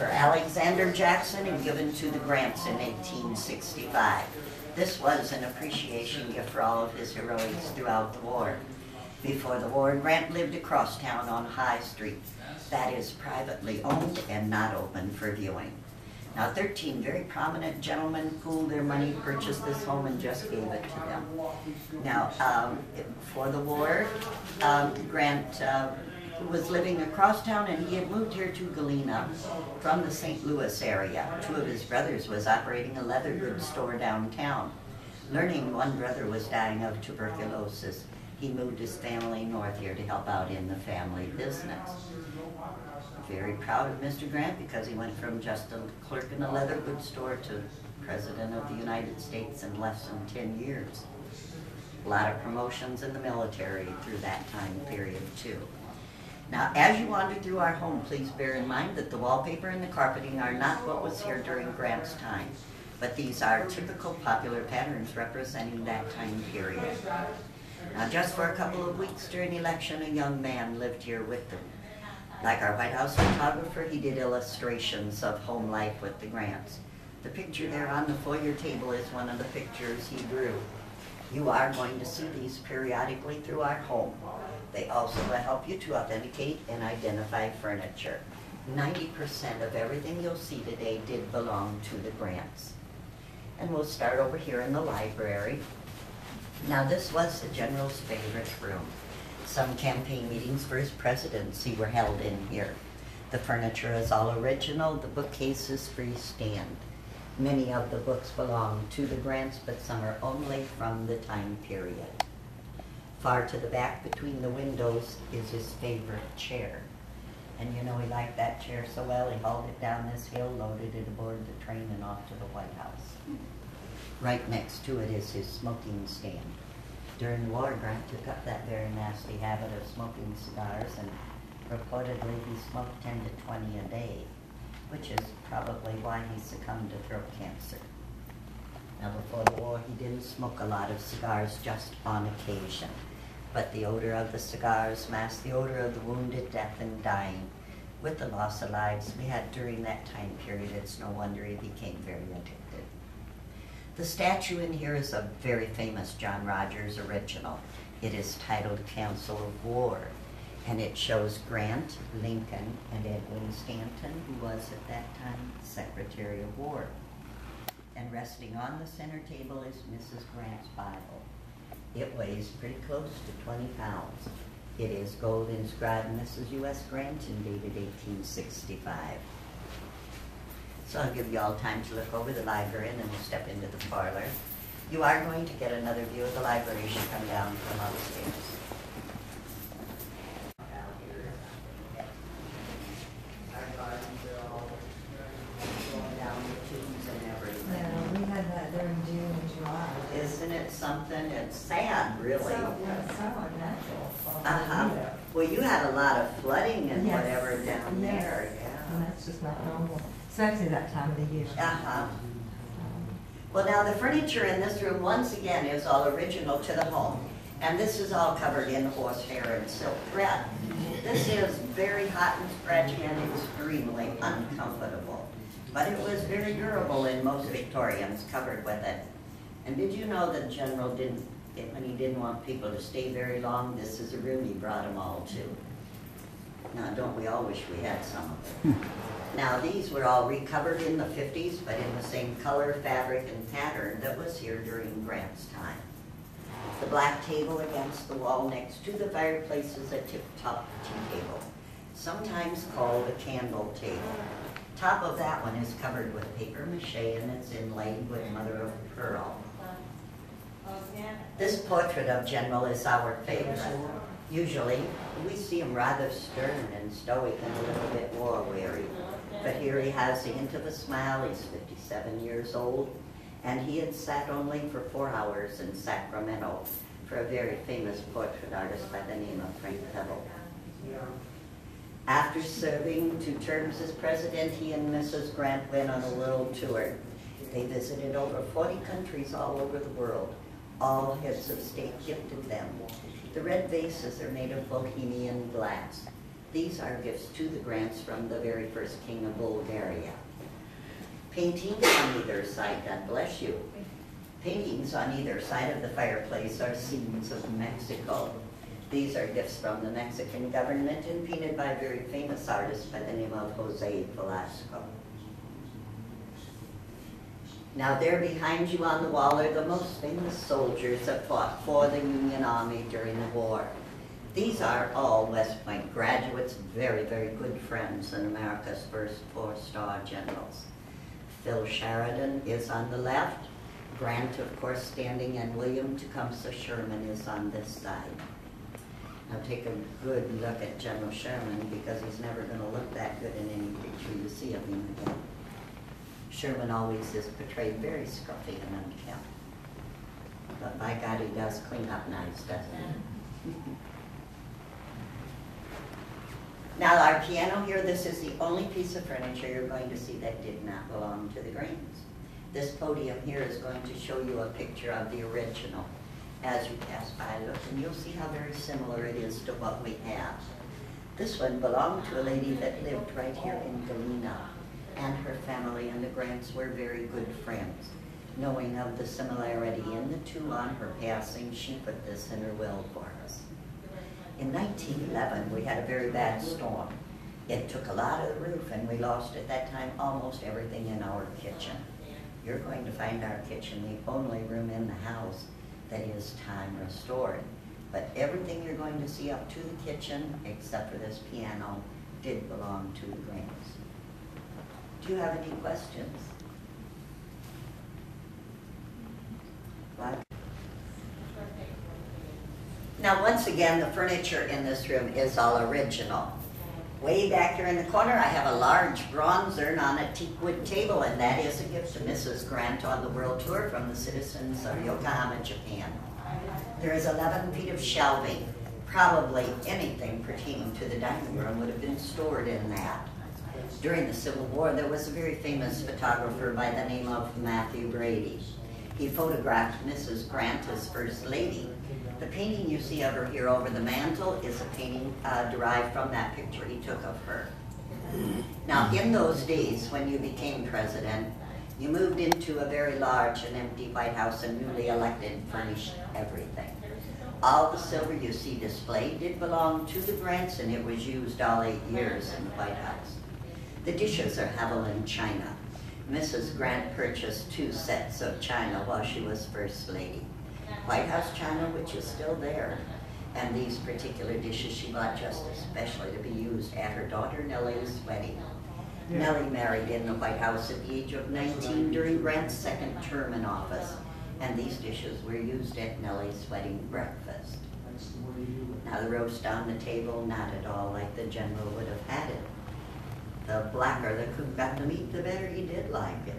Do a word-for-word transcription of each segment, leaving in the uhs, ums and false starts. for Alexander Jackson and given to the Grants in eighteen sixty-five. This was an appreciation gift for all of his heroics throughout the war. Before the war, Grant lived across town on High Street. That is privately owned and not open for viewing. Now, thirteen very prominent gentlemen pooled their money, purchased this home, and just gave it to them. Now, um, before the war, um, Grant uh, was living across town, and he had moved here to Galena from the Saint Louis area. Two of his brothers was operating a leather goods store downtown. Learning one brother was dying of tuberculosis, he moved his family north here to help out in the family business. Very proud of Mister Grant because he went from just a clerk in a leather goods store to President of the United States in less than ten years. A lot of promotions in the military through that time period too. Now, as you wander through our home, please bear in mind that the wallpaper and the carpeting are not what was here during Grant's time, but these are typical popular patterns representing that time period. Now, just for a couple of weeks during election, a young man lived here with them. Like our White House photographer, he did illustrations of home life with the Grants. The picture there on the foyer table is one of the pictures he drew. You are going to see these periodically through our home. They also will help you to authenticate and identify furniture. ninety percent of everything you'll see today did belong to the Grants. And we'll start over here in the library. Now, this was the general's favorite room. Some campaign meetings for his presidency were held in here. The furniture is all original. The bookcases freestand. Many of the books belong to the Grants, but some are only from the time period. Far to the back between the windows is his favorite chair. And you know he liked that chair so well, he hauled it down this hill, loaded it aboard the train, and off to the White House. Right next to it is his smoking stand. During the war, Grant took up that very nasty habit of smoking cigars, and reportedly he smoked ten to twenty a day, which is probably why he succumbed to throat cancer. Now, before the war, he didn't smoke a lot of cigars, just on occasion. But the odor of the cigars masked the odor of the wounded, death, and dying. With the loss of lives we had during that time period, it's no wonder he became very addicted. The statue in here is a very famous John Rogers original. It is titled Council of War, and it shows Grant, Lincoln, and Edwin Stanton, who was at that time Secretary of War. And resting on the center table is Missus Grant's Bible. It weighs pretty close to twenty pounds. It is gold inscribed Missus U S Grant and dated eighteen sixty-five. So I'll give you all time to look over the library, and then we'll step into the parlor. You are going to get another view of the library as you come down from upstairs. Going down the tubes and everything. Yeah, we had that there in June and July. Isn't it something? It's sad, really. It's so, it's so unnatural. Uh-huh. Well, you had a lot of flooding and yes. whatever down yes. there. Yeah. And that's just not normal. Especially that time of the year. Uh-huh. Well, now the furniture in this room, once again, is all original to the home. And this is all covered in horsehair and silk thread. This is very hot and stretchy and extremely uncomfortable. But it was very durable in most Victorians covered with it. And did you know that General didn't, when he didn't want people to stay very long, this is a room he brought them all to? Now, don't we all wish we had some of it? Now, these were all recovered in the fifties, but in the same color, fabric, and pattern that was here during Grant's time. The black table against the wall next to the fireplace is a tip-top tea table, sometimes called a candle table. Top of that one is covered with paper mache, and it's inlaid with mother of pearl. This portrait of General is our favorite. Usually, we see him rather stern and stoic and a little bit war-weary. But here he has the hint of a smile. He's fifty-seven years old, and he had sat only for four hours in Sacramento for a very famous portrait artist by the name of Frank Pebble. After serving two terms as president, he and Missus Grant went on a little tour. They visited over forty countries all over the world. All heads of state gifted them. The red vases are made of Bohemian glass. These are gifts to the Grants from the very first king of Bulgaria. Paintings on either side, God bless you. Paintings on either side of the fireplace are scenes of Mexico. These are gifts from the Mexican government and painted by a very famous artist by the name of Jose Velasco. Now there behind you on the wall are the most famous soldiers that fought for the Union Army during the war. These are all West Point graduates, very, very good friends in America's first four-star generals. Phil Sheridan is on the left, Grant, of course, standing, and William Tecumseh Sherman is on this side. Now take a good look at General Sherman, because he's never going to look that good in any picture you see of him again. Sherman always is portrayed very scruffy and unkempt. But by God, he does clean up nice, doesn't he? Now our piano here, this is the only piece of furniture you're going to see that did not belong to the Grants. This podium here is going to show you a picture of the original. As you pass by, look, and you'll see how very similar it is to what we have. This one belonged to a lady that lived right here in Galena, and her family and the Grants were very good friends. Knowing of the similarity in the two on her passing, she put this in her will for us. In nineteen eleven, we had a very bad storm. It took a lot of the roof, and we lost at that time almost everything in our kitchen. You're going to find our kitchen the only room in the house that is time restored. But everything you're going to see up to the kitchen, except for this piano, did belong to the Grants. Do you have any questions? What? Now, once again, the furniture in this room is all original. Way back here in the corner, I have a large bronze urn on a teak wood table, and that is a gift to Missus Grant on the world tour from the citizens of Yokohama, Japan. There is eleven feet of shelving. Probably anything pertaining to the dining room would have been stored in that. During the Civil War, there was a very famous photographer by the name of Matthew Brady. He photographed Missus Grant as First Lady. The painting you see over here over the mantel is a painting uh, derived from that picture he took of her. Now, in those days when you became president, you moved into a very large and empty White House and newly elected furnished everything. All the silver you see displayed did belong to the Grants, and it was used all eight years in the White House. The dishes are Haviland china. Missus Grant purchased two sets of china while she was First Lady. White House china, which is still there, and these particular dishes she bought just especially to be used at her daughter Nellie's wedding. Yeah. Nellie married in the White House at the age of nineteen during Grant's second term in office, and these dishes were used at Nellie's wedding breakfast. Now the roast on the table, not at all like the general would have had it. The blacker the cook got the meat, the better he did like it.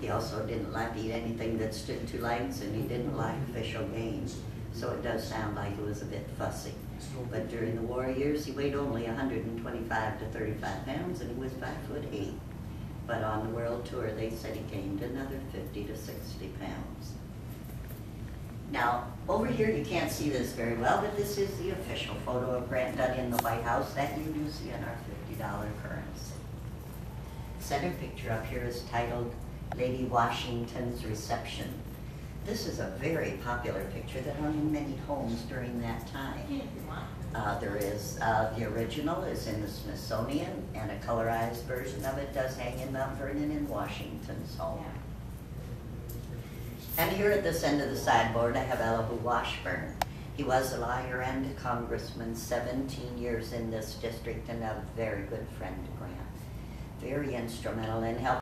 He also didn't like to eat anything that stood two legs, and he didn't like fish or game. So it does sound like it was a bit fussy. But during the war years, he weighed only one hundred twenty-five to thirty-five pounds, and he was five foot eight. But on the world tour, they said he gained another fifty to sixty pounds. Now, over here, you can't see this very well, but this is the official photo of Grant done in the White House that you do see in our fifty dollar currency. Center picture up here is titled Lady Washington's Reception. This is a very popular picture that hung in many homes during that time. Uh, there is, uh, the original is in the Smithsonian, and a colorized version of it does hang in Mount Vernon in Washington's home. And here at this end of the sideboard, I have Elihu Washburn. He was a lawyer and a congressman, seventeen years in this district, and a very good friend to Grant. Very instrumental in helping